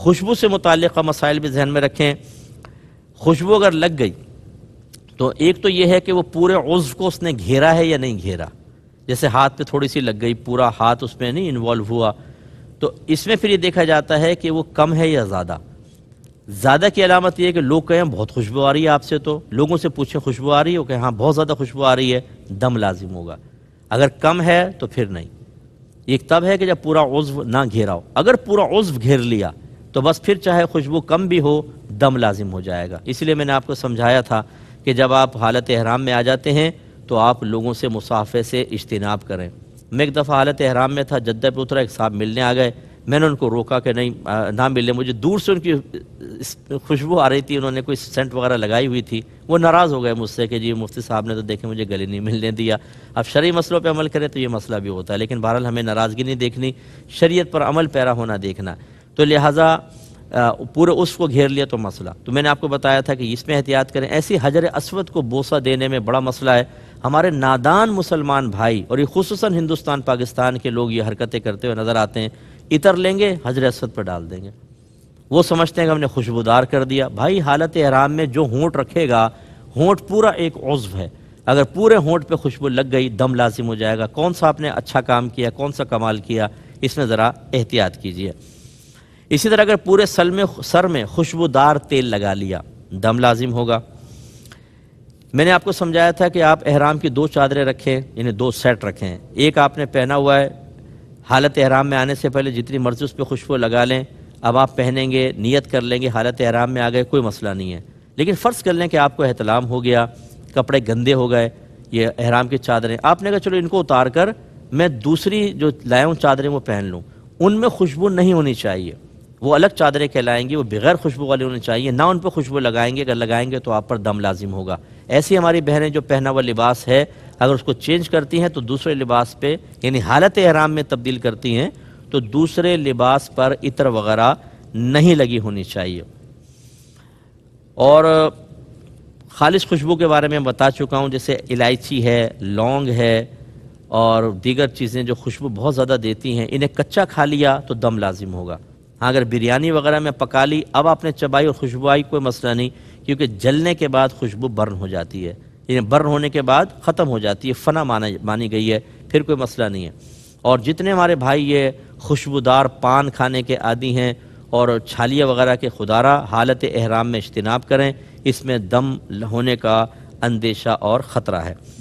खुशबू से मुताल्लिक़ा मसाइल भी जहन में रखें। खुशबू अगर लग गई तो एक तो यह है कि वो पूरे उज़्व को उसने घेरा है या नहीं घेरा, जैसे हाथ पे थोड़ी सी लग गई, पूरा हाथ उसमें नहीं इन्वॉल्व हुआ, तो इसमें फिर ये देखा जाता है कि वो कम है या ज़्यादा। ज़्यादा की अलामत यह है कि लोग कहें बहुत खुशबू आ रही है आपसे, तो लोगों से पूछें खुशबू आ रही है, वो कहें हाँ बहुत ज़्यादा खुशबू आ रही है, दम लाजिम होगा। अगर कम है तो फिर नहीं। एक तब है कि जब पूरा उज़्व ना घेरा हो, अगर पूरा उज़्व घेर लिया तो बस फिर चाहे खुशबू कम भी हो दम लाजिम हो जाएगा। इसलिए मैंने आपको समझाया था कि जब आप हालत एहराम में आ जाते हैं तो आप लोगों से मुसाफे से इज्तिनाब करें। मैं एक दफ़ा हालत एहराम में था, जद्दा पे उतरा, एक साहब मिलने आ गए, मैंने उनको रोका कि नहीं ना मिले, मुझे दूर से उनकी खुशबू आ रही थी, उन्होंने कोई सेंट वगैरह लगाई हुई थी। वो नाराज़ हो गए मुझसे कि जी मुफ्ती साहब ने तो देखे मुझे गले नहीं मिलने दिया। अब शरई मसलों पर अमल करें तो ये मसला भी होता है, लेकिन बहरहाल हमें नाराज़गी नहीं देखनी, शरीयत पर अमल पैरा होना देखना। तो लिहाजा पूरे उसको घेर लिया तो मसला, तो मैंने आपको बताया था कि इसमें एहतियात करें। ऐसी हजर अस्वद को बोसा देने में बड़ा मसला है। हमारे नादान मुसलमान भाई और ये खुसूसन हिंदुस्तान पाकिस्तान के लोग ये हरकतें करते हुए नज़र आते हैं, इतर लेंगे हजर अस्वद पर डाल देंगे, वो समझते हैं कि हमने खुशबूदार कर दिया। भाई हालत एहराम में जो होंठ रखेगा, होंठ पूरा एक उज़्व है, अगर पूरे होंठ पे खुशबू लग गई दम लाजिम हो जाएगा। कौन सा आपने अच्छा काम किया, कौन सा कमाल किया, इसमें ज़रा एहतियात कीजिए। इसी तरह अगर पूरे सर में खुशबूदार तेल लगा लिया दम लाजिम होगा। मैंने आपको समझाया था कि आप एहराम की दो चादरें रखें, यानी दो सेट रखें, एक आपने पहना हुआ है, हालत एहराम में आने से पहले जितनी मर्ज़ी उस पर खुशबू लगा लें। अब आप पहनेंगे, नियत कर लेंगे, हालत एहराम में आ गए कोई मसला नहीं है, लेकिन फ़र्ज़ कर लें कि आपको एहतलाम हो गया, कपड़े गंदे हो गए, ये एहराम की चादरें, आपने कहा चलो इनको उतार कर मैं दूसरी जो लाया हूँ चादरें वो पहन लूँ। उनमें खुशबू नहीं होनी चाहिए, वो अलग चादरें कहलाएंगी, वो बगैर खुशबू वाली होनी चाहिए, ना उन पर खुशबू लगाएंगे, अगर लगाएंगे तो आप पर दम लाजिम होगा। ऐसी हमारी बहनें जो पहना हुआ लिबास है अगर उसको चेंज करती हैं तो दूसरे लिबास पे, यानी हालत एहराम में तब्दील करती हैं तो दूसरे लिबास पर इत्र वगैरह नहीं लगी होनी चाहिए। और खालिश खुशबू के बारे में बता चुका हूँ, जैसे इलायची है, लौंग है और दीगर चीज़ें जो खुशबू बहुत ज़्यादा देती हैं, इन्हें कच्चा खा लिया तो दम लाजिम होगा। हाँ, अगर बिरयानी वगैरह में पका ली, अब आपने चबाई और खुशबू आई, कोई मसला नहीं, क्योंकि जलने के बाद खुशबू बर्न हो जाती है, यानी बर्न होने के बाद ख़त्म हो जाती है, फ़ना मानी गई है, फिर कोई मसला नहीं है। और जितने हमारे भाई ये खुशबूदार पान खाने के आदि हैं और छालिया वगैरह के, खुदारा हालत एहराम में इज्तिनाब करें, इसमें दम होने का अंदेशा और ख़तरा है।